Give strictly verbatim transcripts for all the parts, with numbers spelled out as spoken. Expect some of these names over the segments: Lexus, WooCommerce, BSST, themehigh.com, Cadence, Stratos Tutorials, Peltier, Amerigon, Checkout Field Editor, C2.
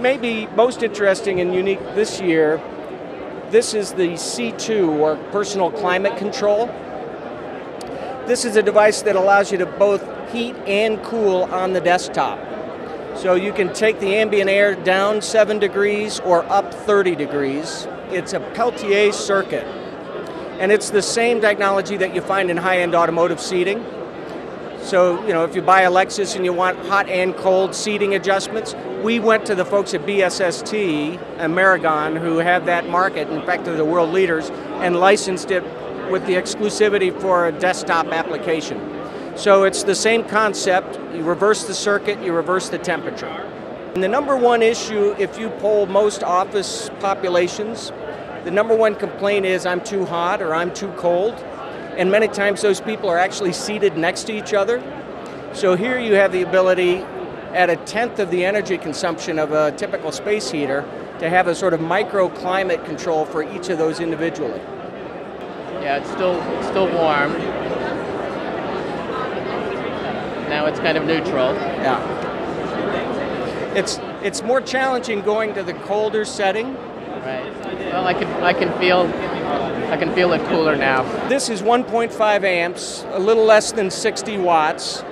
maybe most interesting and unique this year, this is the C two, or personal climate control. This is a device that allows you to both heat and cool on the desktop. So you can take the ambient air down seven degrees or up thirty degrees. It's a Peltier circuit. And it's the same technology that you find in high-end automotive seating. So, you know, if you buy a Lexus and you want hot and cold seating adjustments, we went to the folks at B S S T, Amerigon, who have that market, in fact they're the world leaders, and licensed it with the exclusivity for a desktop application. So it's the same concept, you reverse the circuit, you reverse the temperature. And the number one issue, if you poll most office populations, the number one complaint is I'm too hot or I'm too cold. And many times those people are actually seated next to each other. So here you have the ability at a tenth of the energy consumption of a typical space heater to have a sort of microclimate control for each of those individually. Yeah, it's still, it's still warm. Now it's kind of neutral. Yeah. It's, it's more challenging going to the colder setting. Right. Well, I can, I can feel I can feel it cooler now. This is one point five amps, a little less than sixty watts,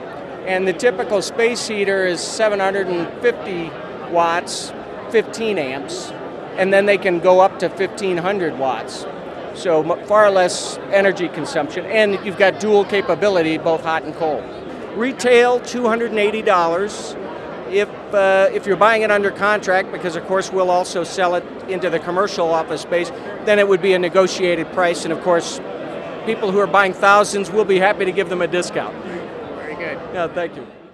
and the typical space heater is seven hundred fifty watts, fifteen amps, and then they can go up to fifteen hundred watts. So far less energy consumption, and you've got dual capability, both hot and cold. Retail, two hundred eighty dollars if, uh, if you're buying it under contract, because of course we'll also sell it into the commercial office space, then it would be a negotiated price, and of course, people who are buying thousands will be happy to give them a discount. Very good. Yeah, thank you.